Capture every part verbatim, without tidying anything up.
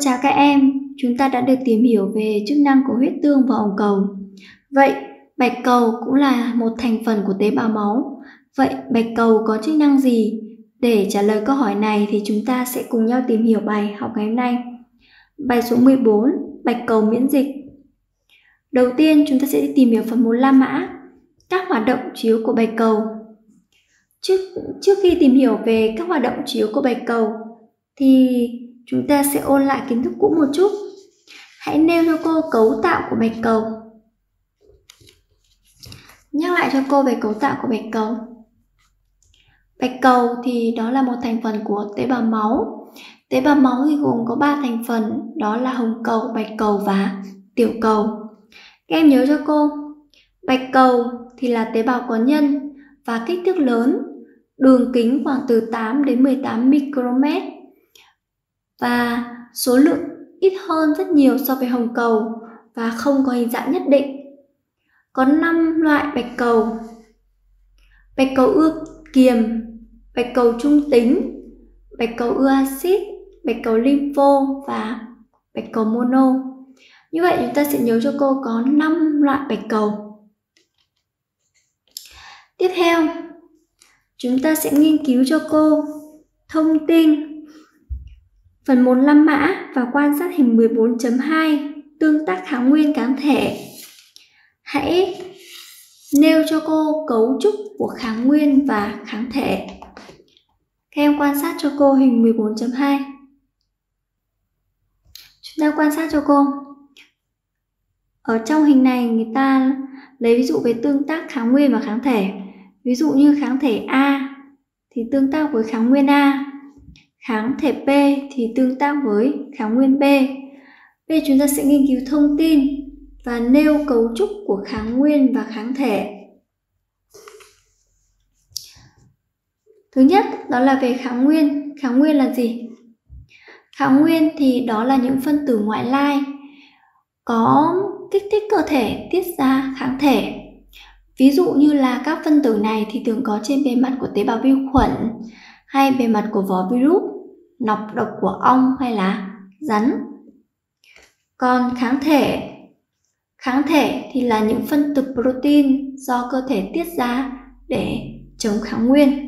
trà các em, chúng ta đã được tìm hiểu về chức năng của huyết tương và hồng cầu. Vậy, bạch cầu cũng là một thành phần của tế bào máu. Vậy, bạch cầu có chức năng gì? Để trả lời câu hỏi này thì chúng ta sẽ cùng nhau tìm hiểu bài học ngày hôm nay. Bài số mười bốn, bạch cầu miễn dịch. Đầu tiên, chúng ta sẽ tìm hiểu phần một la mã, các hoạt động chiếu của bạch cầu. Trước, trước khi tìm hiểu về các hoạt động chiếu của bạch cầu, thì chúng ta sẽ ôn lại kiến thức cũ một chút. Hãy nêu cho cô cấu tạo của bạch cầu. Nhắc lại cho cô về cấu tạo của bạch cầu. Bạch cầu thì đó là một thành phần của tế bào máu. Tế bào máu thì gồm có ba thành phần, đó là hồng cầu, bạch cầu và tiểu cầu. Các em nhớ cho cô, bạch cầu thì là tế bào có nhân và kích thước lớn, đường kính khoảng từ tám đến mười tám micromet và số lượng ít hơn rất nhiều so với hồng cầu và không có hình dạng nhất định. Có năm loại bạch cầu: bạch cầu ưa kiềm, bạch cầu trung tính, bạch cầu ưa axit, bạch cầu lympho và bạch cầu mono. Như vậy chúng ta sẽ nhớ cho cô có năm loại bạch cầu. Tiếp theo, chúng ta sẽ nghiên cứu cho cô thông tin phần một la mã và quan sát hình mười bốn chấm hai tương tác kháng nguyên kháng thể. Hãy nêu cho cô cấu trúc của kháng nguyên và kháng thể. Các em quan sát cho cô hình mười bốn chấm hai. Chúng ta quan sát cho cô. Ở trong hình này người ta lấy ví dụ về tương tác kháng nguyên và kháng thể. Ví dụ như kháng thể A thì tương tác với kháng nguyên A. Kháng thể B thì tương tác với kháng nguyên B. Bây giờ chúng ta sẽ nghiên cứu thông tin và nêu cấu trúc của kháng nguyên và kháng thể. Thứ nhất đó là về kháng nguyên. Kháng nguyên là gì? Kháng nguyên thì đó là những phân tử ngoại lai có kích thích cơ thể tiết ra kháng thể. Ví dụ như là các phân tử này thì thường có trên bề mặt của tế bào vi khuẩn hay bề mặt của vỏ virus, nọc độc của ong hay là rắn. Còn kháng thể, kháng thể thì là những phân tử protein do cơ thể tiết ra để chống kháng nguyên.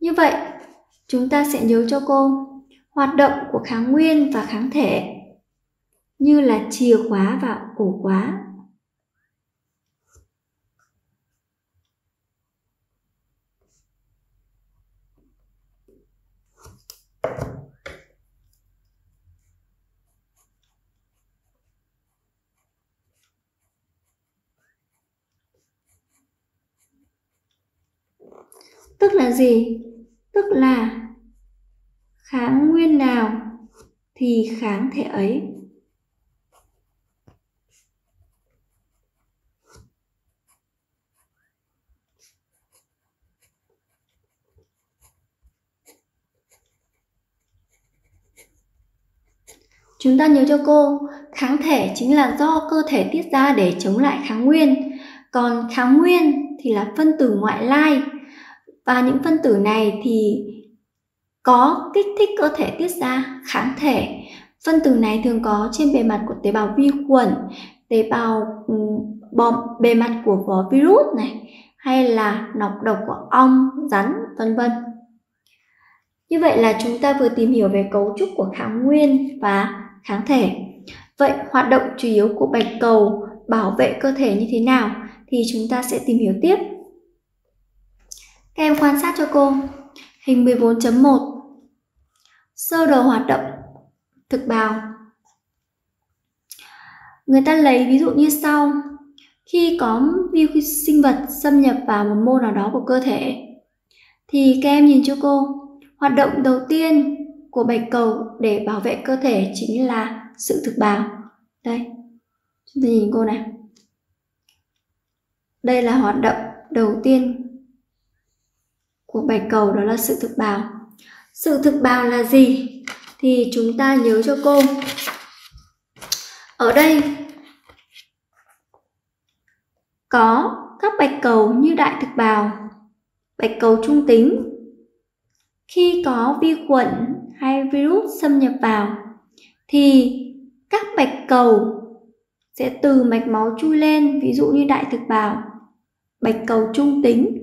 Như vậy, chúng ta sẽ nhớ cho cô hoạt động của kháng nguyên và kháng thể như là chìa khóa và ổ khóa. Tức là gì? Tức là kháng nguyên nào thì kháng thể ấy. Chúng ta nhớ cho cô, kháng thể chính là do cơ thể tiết ra để chống lại kháng nguyên. Còn kháng nguyên thì là phân tử ngoại lai. Và những phân tử này thì có kích thích cơ thể tiết ra kháng thể. Phân tử này thường có trên bề mặt của tế bào vi khuẩn, tế bào bom, bề mặt của vỏ virus này, hay là nọc độc của ong, rắn, vân vân. Như vậy là chúng ta vừa tìm hiểu về cấu trúc của kháng nguyên và kháng thể. Vậy hoạt động chủ yếu của bạch cầu bảo vệ cơ thể như thế nào thì chúng ta sẽ tìm hiểu tiếp. Các em quan sát cho cô hình mười bốn chấm một, sơ đồ hoạt động thực bào. Người ta lấy ví dụ như sau: khi có vi sinh vật xâm nhập vào một mô nào đó của cơ thể thì các em nhìn cho cô, hoạt động đầu tiên của bạch cầu để bảo vệ cơ thể chính là sự thực bào. Đây, chúng ta nhìn cô này. Đây là hoạt động đầu tiên của bạch cầu, đó là sự thực bào. Sự thực bào là gì? Thì chúng ta nhớ cho cô. Ở đây có các bạch cầu như đại thực bào, bạch cầu trung tính. Khi có vi khuẩn hay virus xâm nhập vào thì các mạch cầu sẽ từ mạch máu chui lên, ví dụ như đại thực bào, bạch cầu trung tính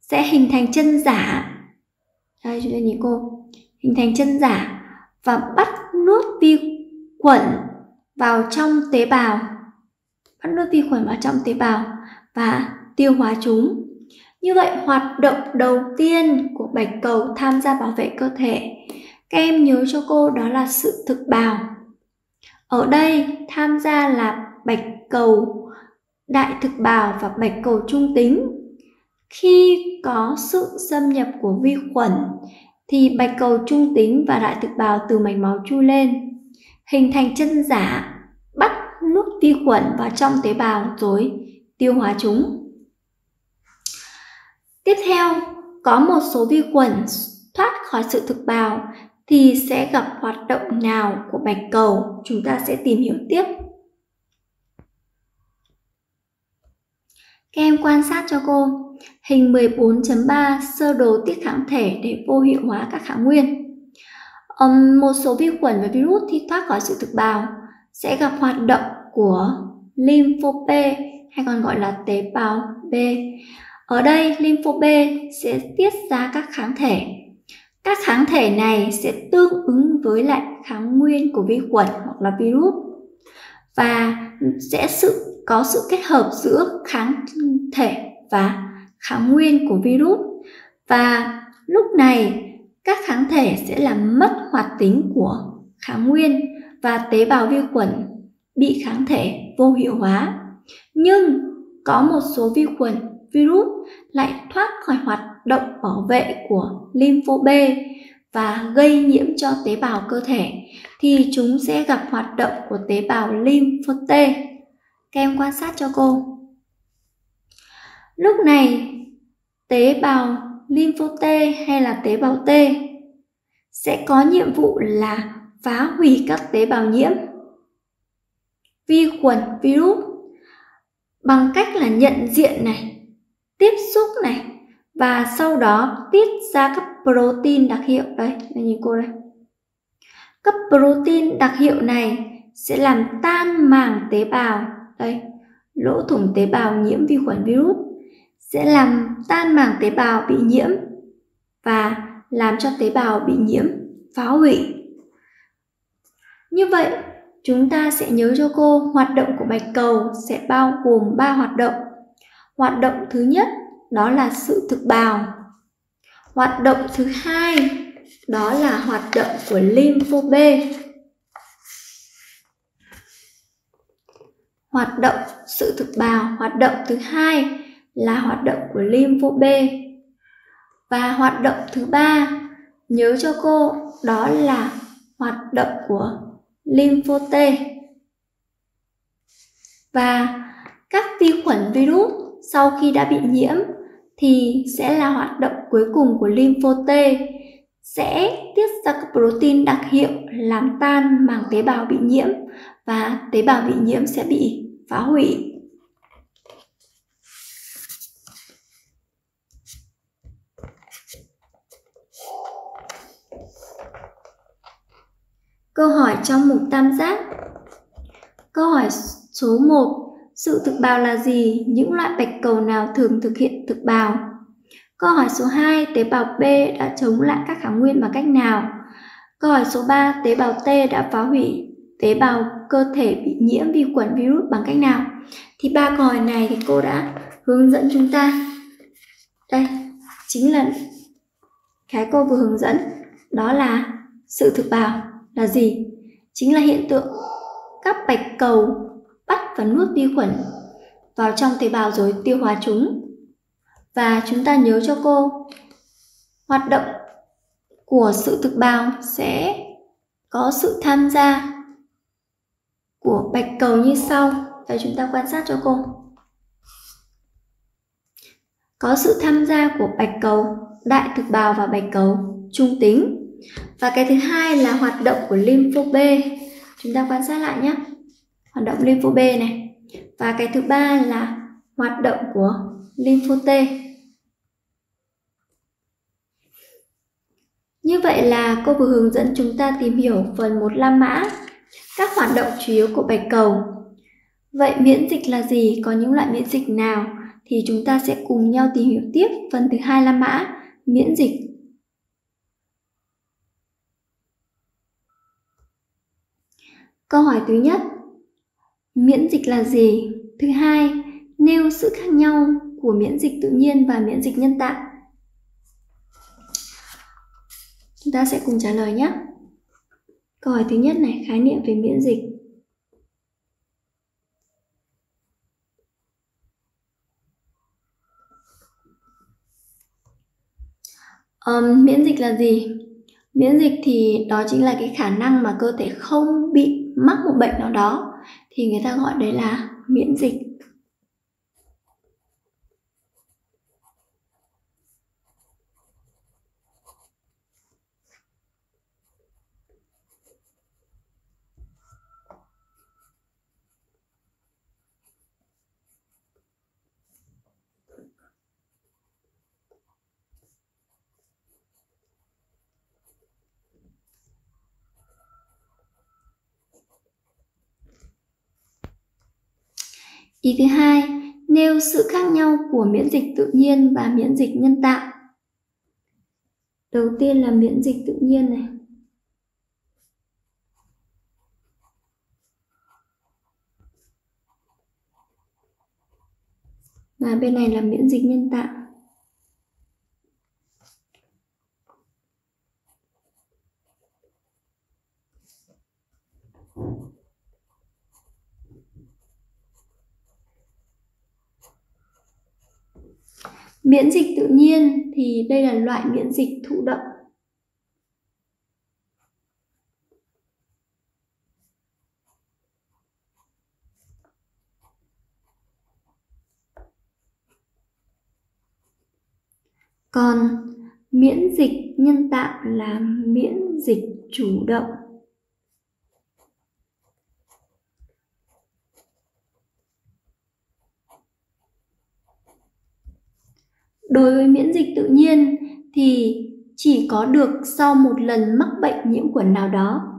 sẽ hình thành chân giả. Đây, chúng ta nhìn cô, hình thành chân giả và bắt nuốt vi khuẩn vào trong tế bào, bắt nuốt vi khuẩn vào trong tế bào và tiêu hóa chúng. Như vậy hoạt động đầu tiên của bạch cầu tham gia bảo vệ cơ thể, các em nhớ cho cô đó là sự thực bào. Ở đây tham gia là bạch cầu đại thực bào và bạch cầu trung tính. Khi có sự xâm nhập của vi khuẩn thì bạch cầu trung tính và đại thực bào từ mạch máu chui lên, hình thành chân giả, bắt nuốt vi khuẩn vào trong tế bào rồi tiêu hóa chúng. Tiếp theo, có một số vi khuẩn thoát khỏi sự thực bào thì sẽ gặp hoạt động nào của bạch cầu? Chúng ta sẽ tìm hiểu tiếp. Các em quan sát cho cô hình mười bốn chấm ba sơ đồ tiết kháng thể để vô hiệu hóa các kháng nguyên. Um, một số vi khuẩn và virus khi thoát khỏi sự thực bào sẽ gặp hoạt động của lympho B hay còn gọi là tế bào B. Ở đây lympho B sẽ tiết ra các kháng thể. Các kháng thể này sẽ tương ứng với lại kháng nguyên của vi khuẩn hoặc là virus, và sẽ sự có sự kết hợp giữa kháng thể và kháng nguyên của virus, và lúc này các kháng thể sẽ làm mất hoạt tính của kháng nguyên và tế bào vi khuẩn bị kháng thể vô hiệu hóa. Nhưng có một số vi khuẩn virus lại thoát khỏi hoạt động bảo vệ của lympho B và gây nhiễm cho tế bào cơ thể thì chúng sẽ gặp hoạt động của tế bào lympho T. Các em quan sát cho cô. Lúc này tế bào lympho T hay là tế bào T sẽ có nhiệm vụ là phá hủy các tế bào nhiễm vi khuẩn virus bằng cách là nhận diện này, tiếp xúc này, và sau đó tiết ra các protein đặc hiệu. Đây, nhìn cô đây. Các protein đặc hiệu này sẽ làm tan màng tế bào. Đây, lỗ thủng tế bào nhiễm vi khuẩn virus sẽ làm tan màng tế bào bị nhiễm và làm cho tế bào bị nhiễm phá hủy. Như vậy, chúng ta sẽ nhớ cho cô hoạt động của bạch cầu sẽ bao gồm ba hoạt động. Hoạt động thứ nhất đó là sự thực bào. Hoạt động thứ hai đó là hoạt động của lympho B. Hoạt động sự thực bào, hoạt động thứ hai là hoạt động của lympho B. Và hoạt động thứ ba nhớ cho cô đó là hoạt động của lympho T. Và các vi khuẩn virus sau khi đã bị nhiễm thì sẽ là hoạt động cuối cùng của lympho T, sẽ tiết ra các protein đặc hiệu làm tan màng tế bào bị nhiễm và tế bào bị nhiễm sẽ bị phá hủy. Câu hỏi trong mục tam giác. Câu hỏi số một. Sự thực bào là gì? Những loại bạch cầu nào thường thực hiện thực bào? Câu hỏi số hai, tế bào B đã chống lại các kháng nguyên bằng cách nào? Câu hỏi số ba, tế bào T đã phá hủy tế bào cơ thể bị nhiễm vi khuẩn virus bằng cách nào? Thì ba câu hỏi này thì cô đã hướng dẫn chúng ta. Đây, chính là cái cô vừa hướng dẫn, đó là sự thực bào là gì? Chính là hiện tượng các bạch cầu bắt và nuốt vi khuẩn vào trong tế bào rồi tiêu hóa chúng. Và chúng ta nhớ cho cô, hoạt động của sự thực bào sẽ có sự tham gia của bạch cầu như sau. Đây, chúng ta quan sát cho cô. Có sự tham gia của bạch cầu đại thực bào và bạch cầu trung tính. Và cái thứ hai là hoạt động của lympho B. Chúng ta quan sát lại nhé. Hoạt động lympho B này. Và cái thứ ba là hoạt động của lympho T. Như vậy là cô vừa hướng dẫn chúng ta tìm hiểu phần một la mã các hoạt động chủ yếu của bạch cầu. Vậy miễn dịch là gì? Có những loại miễn dịch nào? Thì chúng ta sẽ cùng nhau tìm hiểu tiếp phần thứ hai La Mã, miễn dịch. Câu hỏi thứ nhất, miễn dịch là gì? Thứ hai, nêu sự khác nhau của miễn dịch tự nhiên và miễn dịch nhân tạo. Chúng ta sẽ cùng trả lời nhé. Câu hỏi thứ nhất này, khái niệm về miễn dịch. Um, miễn dịch là gì? Miễn dịch thì đó chính là cái khả năng mà cơ thể không bị mắc một bệnh nào đó, thì người ta gọi đấy là miễn dịch. Ý thứ hai, nêu sự khác nhau của miễn dịch tự nhiên và miễn dịch nhân tạo. Đầu tiên là miễn dịch tự nhiên này. Và bên này là miễn dịch nhân tạo. Miễn dịch tự nhiên thì đây là loại miễn dịch thụ động. Còn miễn dịch nhân tạo là miễn dịch chủ động. Đối với miễn dịch tự nhiên thì chỉ có được sau một lần mắc bệnh nhiễm khuẩn nào đó.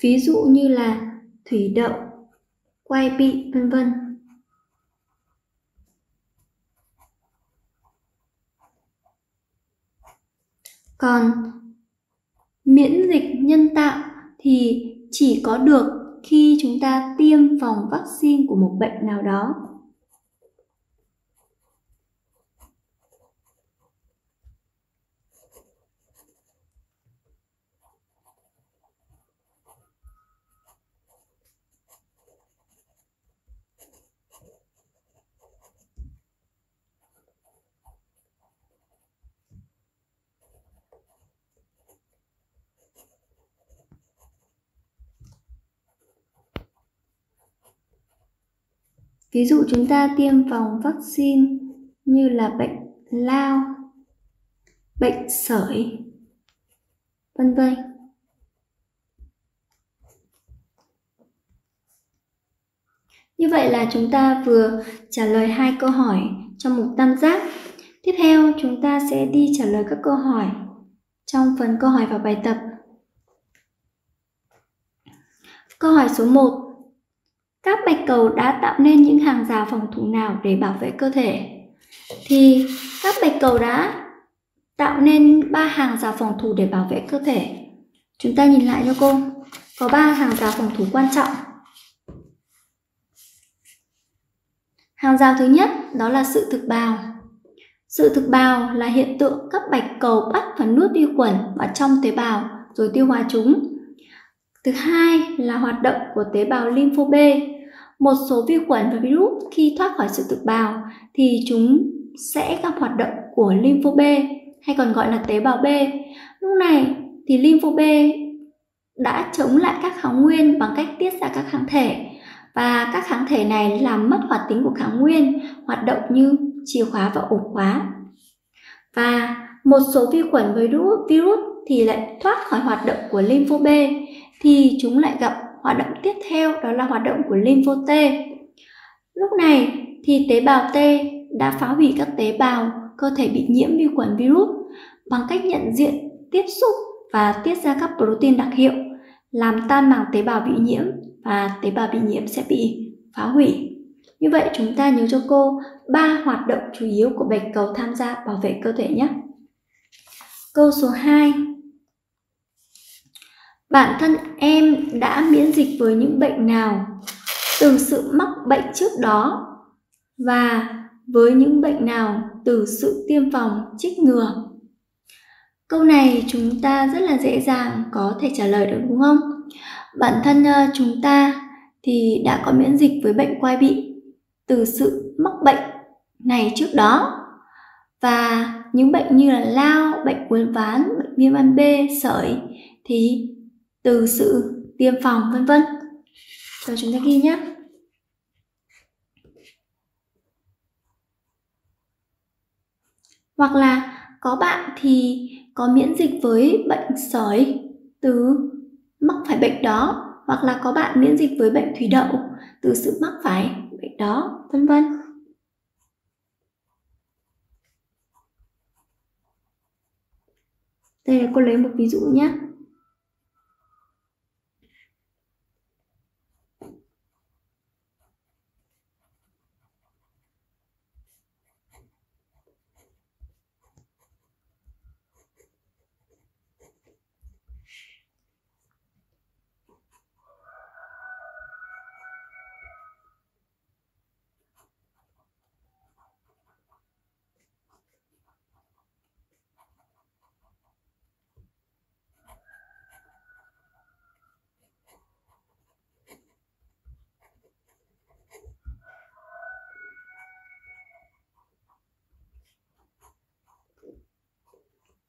Ví dụ như là thủy đậu, quai bị, vân vân. Còn miễn dịch nhân tạo thì chỉ có được khi chúng ta tiêm phòng vaccine của một bệnh nào đó. Ví dụ chúng ta tiêm phòng vaccine như là bệnh lao, bệnh sởi, vân vân. Như vậy là chúng ta vừa trả lời hai câu hỏi trong mục tam giác. Tiếp theo chúng ta sẽ đi trả lời các câu hỏi trong phần câu hỏi và bài tập. Câu hỏi số một. Các bạch cầu đã tạo nên những hàng rào phòng thủ nào để bảo vệ cơ thể? Thì các bạch cầu đã tạo nên ba hàng rào phòng thủ để bảo vệ cơ thể. Chúng ta nhìn lại cho cô. Có ba hàng rào phòng thủ quan trọng. Hàng rào thứ nhất đó là sự thực bào. Sự thực bào là hiện tượng các bạch cầu bắt và nuốt vi khuẩn vào trong tế bào rồi tiêu hóa chúng. Thứ hai là hoạt động của tế bào lympho B. Một số vi khuẩn và virus khi thoát khỏi sự thực bào thì chúng sẽ gặp hoạt động của lympho B hay còn gọi là tế bào B. Lúc này thì lympho B đã chống lại các kháng nguyên bằng cách tiết ra các kháng thể. và các kháng thể này làm mất hoạt tính của kháng nguyên hoạt động như chìa khóa và ổ khóa. Và một số vi khuẩn với virus thì lại thoát khỏi hoạt động của lympho B, thì chúng lại gặp hoạt động tiếp theo, đó là hoạt động của lympho T. Lúc này thì tế bào T đã phá hủy các tế bào cơ thể bị nhiễm vi khuẩn virus bằng cách nhận diện, tiếp xúc và tiết ra các protein đặc hiệu, làm tan màng tế bào bị nhiễm và tế bào bị nhiễm sẽ bị phá hủy. Như vậy chúng ta nhớ cho cô ba hoạt động chủ yếu của bạch cầu tham gia bảo vệ cơ thể nhé. Câu số hai. Bản thân em đã miễn dịch với những bệnh nào từ sự mắc bệnh trước đó và với những bệnh nào từ sự tiêm phòng trích ngừa? Câu này chúng ta rất là dễ dàng có thể trả lời được đúng không? Bản thân chúng ta thì đã có miễn dịch với bệnh quai bị từ sự mắc bệnh này trước đó, và những bệnh như là lao, bệnh uốn ván, bệnh viêm gan B, sởi thì từ sự tiêm phòng, vân vân. Rồi chúng ta ghi nhé. Hoặc là có bạn thì có miễn dịch với bệnh sởi từ mắc phải bệnh đó, hoặc là có bạn miễn dịch với bệnh thủy đậu từ sự mắc phải bệnh đó, vân vân. Đây là cô lấy một ví dụ nhé.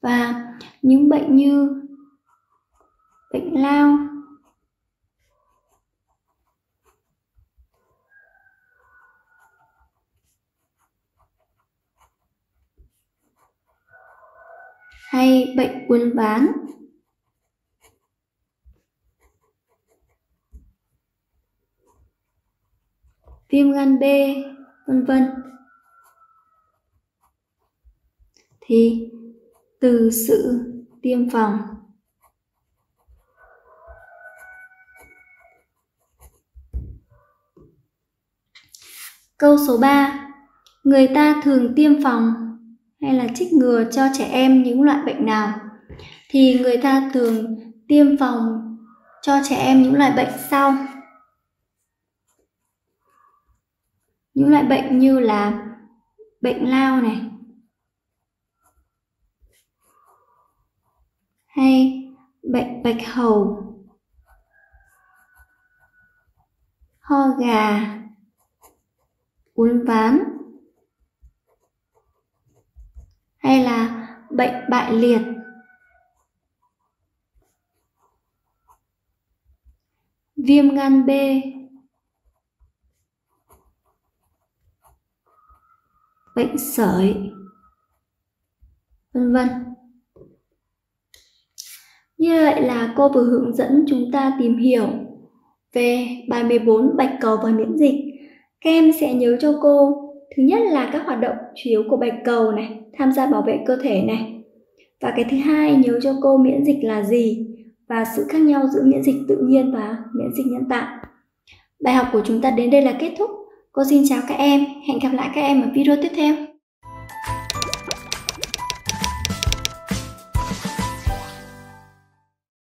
Và những bệnh như bệnh lao, hay bệnh uốn ván, viêm gan B, vân vân, thì từ sự tiêm phòng . Câu số ba. Người ta thường tiêm phòng hay là trích ngừa cho trẻ em những loại bệnh nào? Thì người ta thường tiêm phòng cho trẻ em những loại bệnh sau. Những loại bệnh như là bệnh lao này, hay bệnh bạch hầu, ho gà, uốn ván, hay là bệnh bại liệt, viêm gan B, bệnh sởi, vân vân. Như vậy là cô vừa hướng dẫn chúng ta tìm hiểu về bài mười bốn bạch cầu và miễn dịch. Các em sẽ nhớ cho cô, thứ nhất là các hoạt động chủ yếu của bạch cầu này, tham gia bảo vệ cơ thể này. Và cái thứ hai, nhớ cho cô miễn dịch là gì và sự khác nhau giữa miễn dịch tự nhiên và miễn dịch nhân tạo. Bài học của chúng ta đến đây là kết thúc. Cô xin chào các em, hẹn gặp lại các em ở video tiếp theo.